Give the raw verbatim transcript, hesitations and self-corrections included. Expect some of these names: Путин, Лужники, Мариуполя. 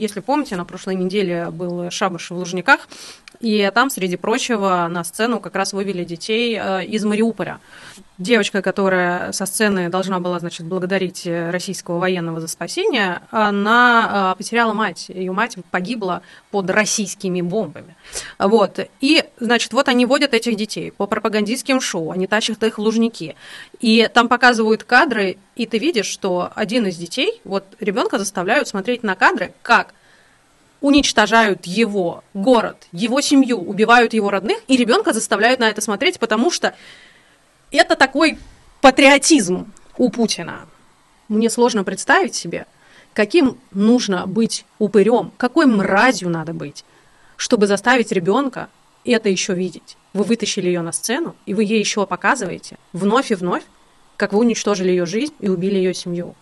Если помните, на прошлой неделе был шабаш в Лужниках, и там, среди прочего, на сцену как раз вывели детей из Мариуполя. Девочка, которая со сцены должна была, значит, благодарить российского военного за спасение, она потеряла мать. Ее мать погибла под российскими бомбами. Вот. И, значит, вот они водят этих детей по пропагандистским шоу, они тащат их в Лужники. И там показывают кадры, и ты видишь, что один из детей, вот ребенка заставляют смотреть на кадры, как уничтожают его город, его семью, убивают его родных, и ребенка заставляют на это смотреть, потому что это такой патриотизм у Путина. Мне сложно представить себе, каким нужно быть упырем, какой мразью надо быть, чтобы заставить ребенка это еще видеть. Вы вытащили ее на сцену, и вы ей еще показываете вновь и вновь, как вы уничтожили ее жизнь и убили ее семью.